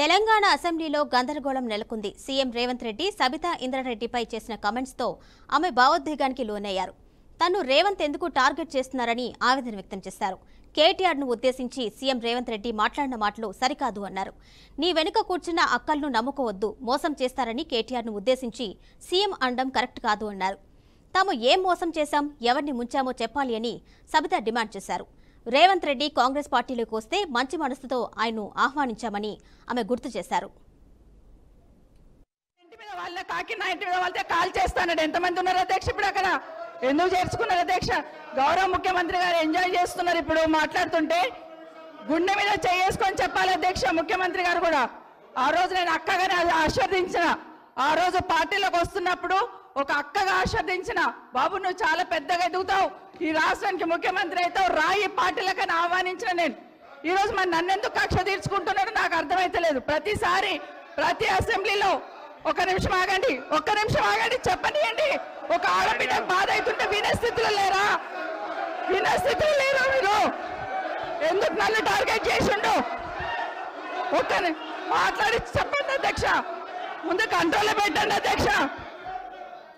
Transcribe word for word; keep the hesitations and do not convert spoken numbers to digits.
తెలంగాణ అసెంబ్లీలో గందరగోళం నెలకొంది. సీఎం రేవంత్ రెడ్డి సబితా ఇంద్రారెడ్డిపై చేసిన కామెంట్స్తో ఆమె భావోద్వేగానికి లోనయ్యారు. తన్ను రేవంత్ ఎందుకు టార్గెట్ చేస్తున్నారని ఆవేదన వ్యక్తం చేశారు. కేటీఆర్ను ఉద్దేశించి సీఎం రేవంత్ రెడ్డి మాట్లాడిన మాటలు సరికాదు అన్నారు. నీ వెనుక కూర్చున్న అక్కలను నమ్ముకోవద్దు, మోసం చేస్తారని కేటీఆర్ను ఉద్దేశించి సీఎం అనడం కరెక్ట్ కాదు అన్నారు. తాము ఏం మోసం చేశాం, ఎవరిని ముంచామో చెప్పాలి అని సబితా డిమాండ్ చేశారు. రేవంత్ రెడ్డి కాంగ్రెస్ పార్టీలోకి వస్తే మంచి మనసుతో ఆయన్ను ఆహ్వానించామని ఆమె గుర్తు చేశారు. ఎంతమంది ఉన్నారు అధ్యక్ష? ఇప్పుడు అక్కడ ఎందుకు చేర్చుకున్నారు అధ్యక్ష? గౌరవ ముఖ్యమంత్రి గారు ఎంజాయ్ చేస్తున్నారు. ఇప్పుడు మాట్లాడుతుంటే గుండె మీద చేసుకొని చెప్పాలి అధ్యక్ష. ముఖ్యమంత్రి గారు కూడా ఆ రోజు నేను అక్కగానే ఆశీర్దించిన, ఆ రోజు పార్టీలోకి వస్తున్నప్పుడు ఒక అక్కగా ఆశీర్దించిన, బాబు నువ్వు చాలా పెద్దగా ఎదుగుతావు, ఈ రాష్ట్రానికి ముఖ్యమంత్రి అవుతావు, రాయి పార్టీలకని ఆహ్వానించిన నేను. ఈ రోజు మరి నన్నెందుకు కక్ష తీర్చుకుంటున్నాడు నాకు అర్థమైతలేదు. ప్రతిసారి ప్రతి అసెంబ్లీలో ఒక నిమిషం ఆగండి, ఒక్క నిమిషం ఆగండి చెప్పనియండి, ఒక ఆడబిడ్డ బాధ అవుతుంటే వినే స్థితిలో లేరా? వినే స్థితిలో లేరా మీరు? ఎందుకు నన్ను టార్గెట్ చేసిండు? ఒక్క మాట్లాడి చెప్పండి అధ్యక్ష, ముందు కంట్రోల్ పెట్టండి అధ్యక్ష.